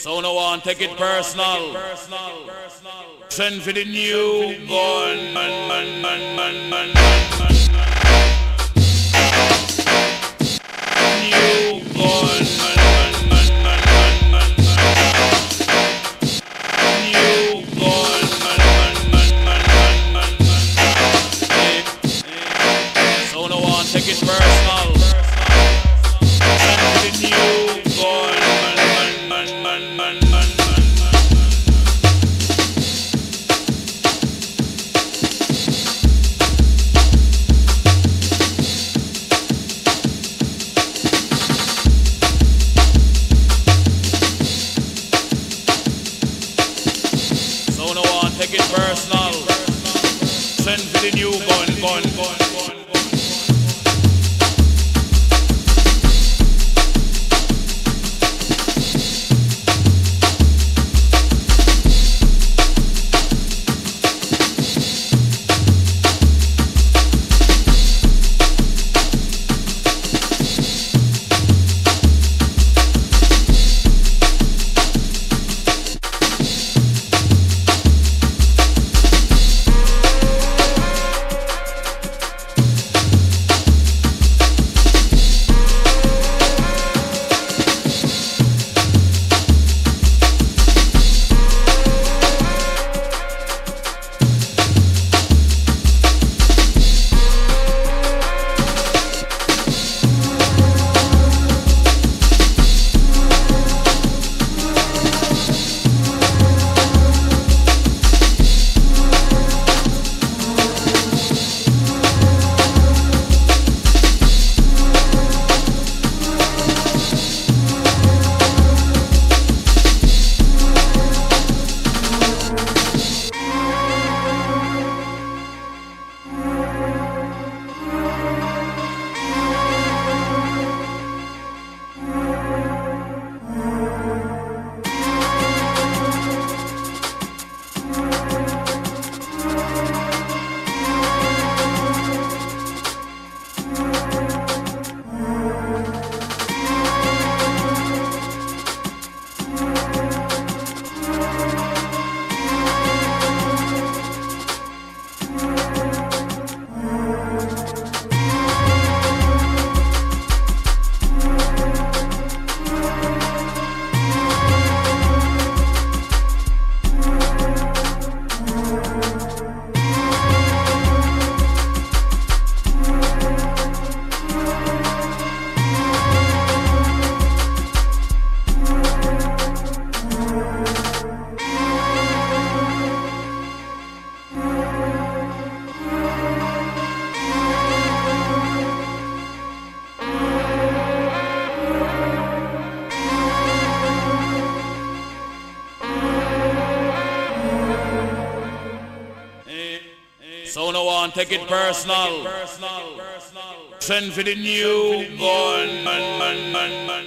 So no one take it personal. Send for the new gun. New gun. Take it personal. Send the new gun. So no one take it personal. Send the new gun, gun. So no one take it personal. Send for the new gun.